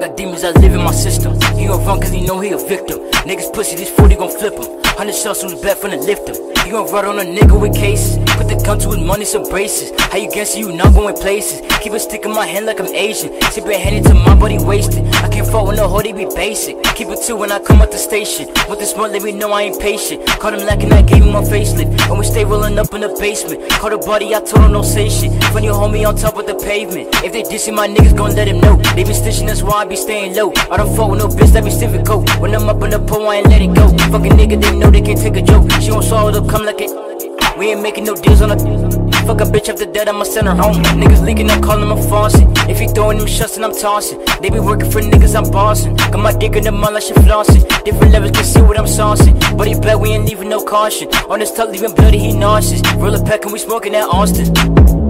got demons that live in my system. He gon' run cause he know he a victim. Niggas pussy, this 40 gon' flip him. 100 shots from the back from the lift him. He gon' run on a nigga with cases. Put the gun to his money, some braces. How you guessing you not going places? Keep a stick in my hand like I'm Asian. Tip it handed to my buddy wasted. I can't fall with no hoe, they be basic. Keep it two when I come out the station. Want this month, let me know I ain't patient. Caught him lacking, I gave him my facelift. And we stay rolling up in the basement. Caught a buddy, I told him don't say shit. Funny homie on top of the pavement. If they dissing my niggas, gon' let him know. They been stitching, that's why I be staying low. I don't fuck with no bitch, that be civic coat. When I'm up in the pole, I ain't let it go. Fucking nigga, they know they can't take a joke. She gon' swallow it up, come like it. We ain't making no deals on the fuck a bitch after that, I'ma send her home. Niggas leaking, I call him a faucet. If he throwing them shots, then I'm tossing. They be working for niggas, I'm bossing. Got my dick in the mouth like she flossing. Different levels can see what I'm saucing. But he bet we ain't leaving no caution. On this tuck, leaving bloody, he nauseous. Roll a pack and we smoking that Austin.